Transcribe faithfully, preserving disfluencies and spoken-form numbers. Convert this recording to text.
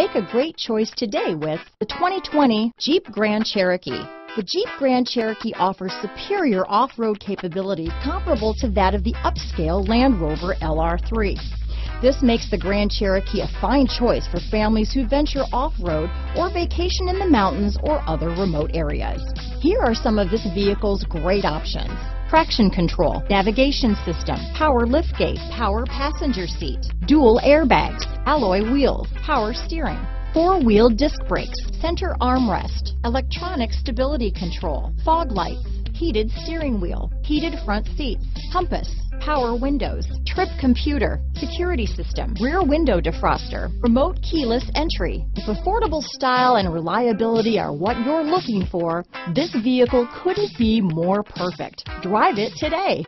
Make a great choice today with the twenty twenty Jeep Grand Cherokee. The Jeep Grand Cherokee offers superior off-road capability comparable to that of the upscale Land Rover L R three. This makes the Grand Cherokee a fine choice for families who venture off-road or vacation in the mountains or other remote areas. Here are some of this vehicle's great options: traction control, navigation system, power liftgate, power passenger seat, dual airbags, alloy wheels, power steering, four-wheel disc brakes, center armrest, electronic stability control, fog lights, heated steering wheel, heated front seats, compass, power windows, trip computer, security system, rear window defroster, remote keyless entry. If affordable style and reliability are what you're looking for, this vehicle couldn't be more perfect. Drive it today.